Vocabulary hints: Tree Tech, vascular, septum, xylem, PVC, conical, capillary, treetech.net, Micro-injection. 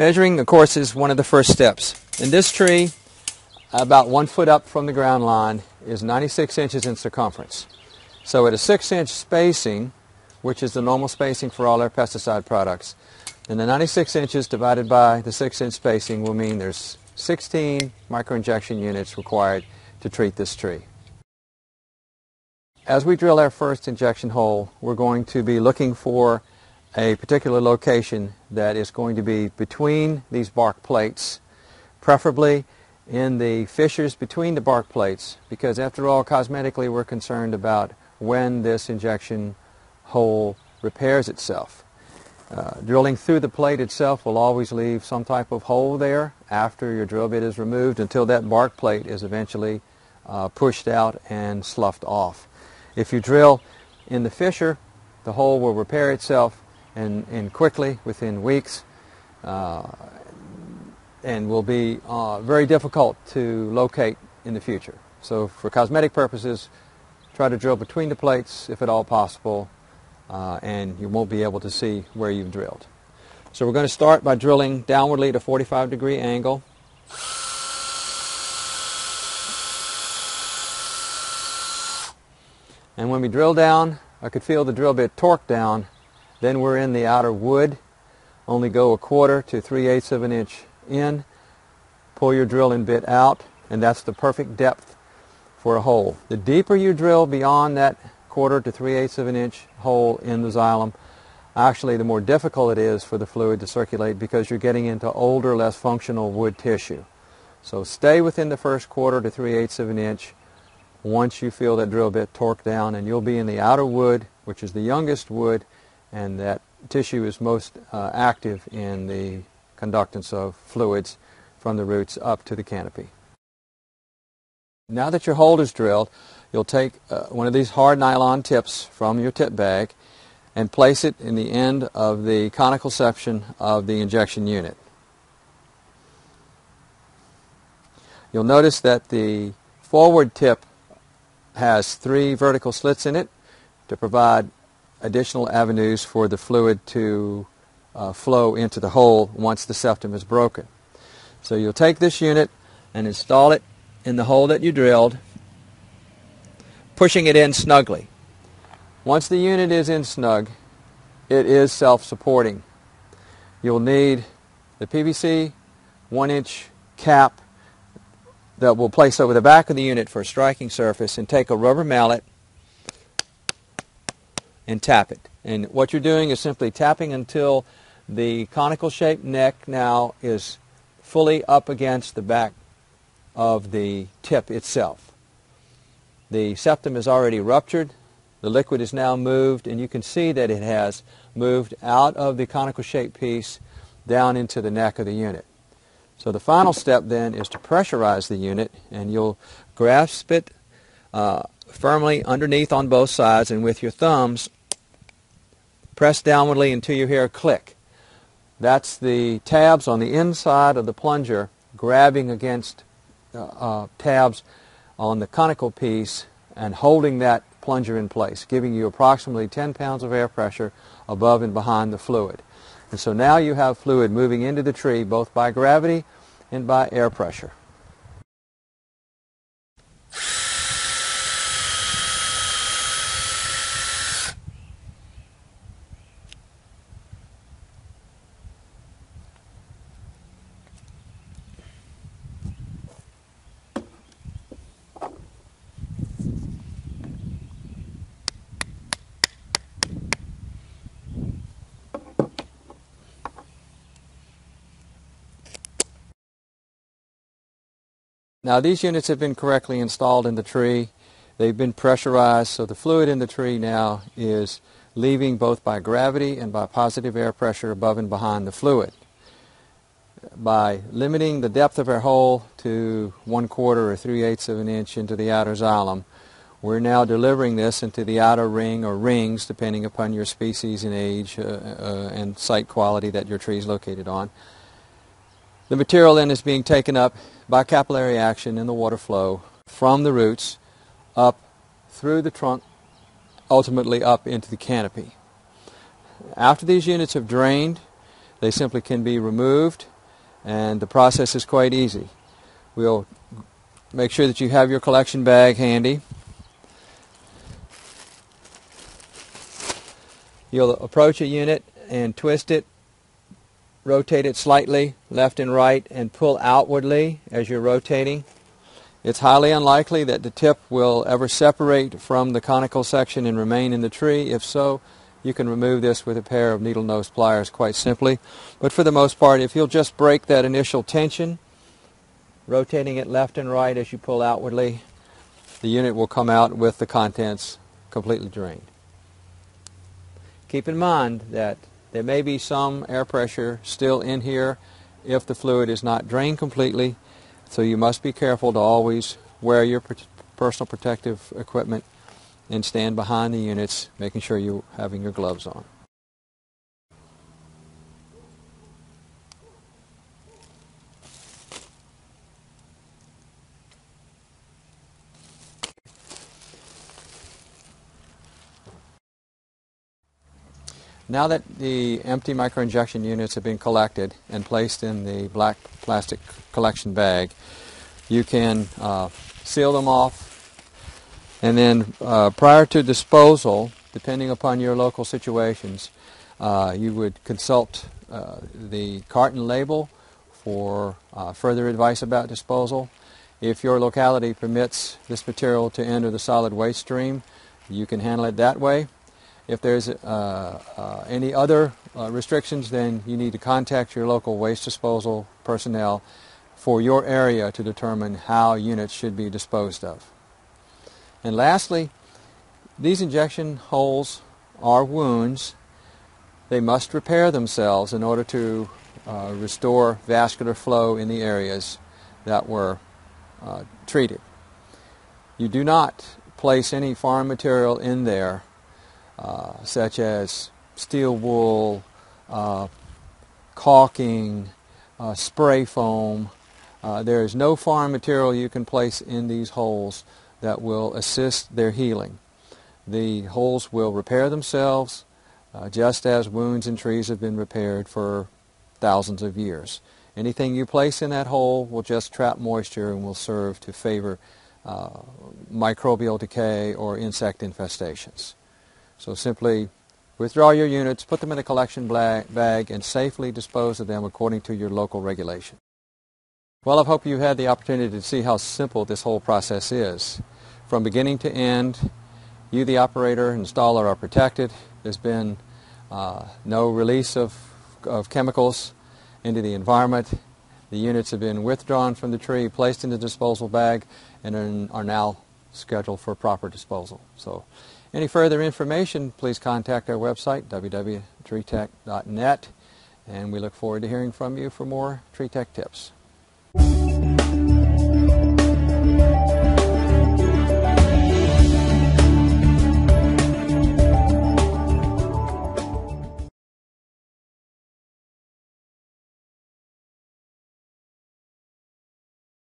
Measuring, of course, is one of the first steps. In this tree, about 1 foot up from the ground line is 96 inches in circumference. So at a 6-inch spacing, which is the normal spacing for all our pesticide products, then the 96 inches divided by the 6-inch spacing will mean there's 16 micro-injection units required to treat this tree. As we drill our first injection hole, we're going to be looking for a particular location that is going to be between these bark plates, preferably in the fissures between the bark plates, because after all, cosmetically, we're concerned about when this injection hole repairs itself. Drilling through the plate itself will always leave some type of hole there after your drill bit is removed until that bark plate is eventually pushed out and sloughed off. If you drill in the fissure, the hole will repair itself and quickly, within weeks, and will be very difficult to locate in the future. So for cosmetic purposes, try to drill between the plates if at all possible, and you won't be able to see where you've drilled. So we're going to start by drilling downwardly at a 45-degree angle. And when we drill down, I could feel the drill bit torque down. Then we're in the outer wood. Only go 1/4 to 3/8 of an inch in. Pull your drilling bit out, and that's the perfect depth for a hole. The deeper you drill beyond that 1/4 to 3/8 of an inch hole in the xylem, actually the more difficult it is for the fluid to circulate because you're getting into older, less functional wood tissue. So stay within the first 1/4 to 3/8 of an inch once you feel that drill bit torque down, and you'll be in the outer wood, which is the youngest wood, and that tissue is most active in the conductance of fluids from the roots up to the canopy. Now that your hole is drilled, you'll take one of these hard nylon tips from your tip bag and place it in the end of the conical section of the injection unit. You'll notice that the forward tip has 3 vertical slits in it to provide additional avenues for the fluid to flow into the hole once the septum is broken. So you'll take this unit and install it in the hole that you drilled, pushing it in snugly. Once the unit is in snug, it is self-supporting. You'll need the PVC 1-inch cap that we'll place over the back of the unit for a striking surface, and take a rubber mallet and tap it. And what you're doing is simply tapping until the conical shaped neck now is fully up against the back of the tip itself. The septum is already ruptured. The liquid is now moved, and you can see that it has moved out of the conical shaped piece down into the neck of the unit. So the final step then is to pressurize the unit, and you'll grasp it firmly underneath on both sides, and with your thumbs press downwardly until you hear a click. That's the tabs on the inside of the plunger grabbing against tabs on the conical piece and holding that plunger in place, giving you approximately 10 pounds of air pressure above and behind the fluid. And so now you have fluid moving into the tree both by gravity and by air pressure. Now, these units have been correctly installed in the tree. They've been pressurized, so the fluid in the tree now is leaving both by gravity and by positive air pressure above and behind the fluid. By limiting the depth of our hole to 1/4 or 3/8 of an inch into the outer xylem, we're now delivering this into the outer ring or rings, depending upon your species and age and site quality that your tree is located on. The material then is being taken up by capillary action in the water flow from the roots up through the trunk, ultimately up into the canopy. After these units have drained, they simply can be removed and the process is quite easy. We'll make sure that you have your collection bag handy. You'll approach a unit and twist it, rotate it slightly left and right, and pull outwardly as you're rotating. It's highly unlikely that the tip will ever separate from the conical section and remain in the tree. If so, you can remove this with a pair of needle-nose pliers quite simply. But for the most part, if you'll just break that initial tension, rotating it left and right as you pull outwardly, the unit will come out with the contents completely drained. Keep in mind that there may be some air pressure still in here if the fluid is not drained completely, so you must be careful to always wear your personal protective equipment and stand behind the units, making sure you're having your gloves on. Now that the empty microinjection units have been collected and placed in the black plastic collection bag, you can seal them off. And then prior to disposal, depending upon your local situations, you would consult the carton label for further advice about disposal. If your locality permits this material to enter the solid waste stream, you can handle it that way. If there's any other restrictions, then you need to contact your local waste disposal personnel for your area to determine how units should be disposed of. And lastly, these injection holes are wounds. They must repair themselves in order to restore vascular flow in the areas that were treated. You do not place any foreign material in there, such as steel wool, caulking, spray foam. There is no foreign material you can place in these holes that will assist their healing. The holes will repair themselves just as wounds in trees have been repaired for thousands of years. Anything you place in that hole will just trap moisture and will serve to favor microbial decay or insect infestations. So simply withdraw your units, put them in a collection bag, and safely dispose of them according to your local regulation. Well, I hope you've had the opportunity to see how simple this whole process is. From beginning to end, you, the operator, and installer are protected. There's been no release of chemicals into the environment. The units have been withdrawn from the tree, placed in the disposal bag, and are now scheduled for proper disposal. So any further information, please contact our website, www.treetech.net, and we look forward to hearing from you for more Tree Tech tips.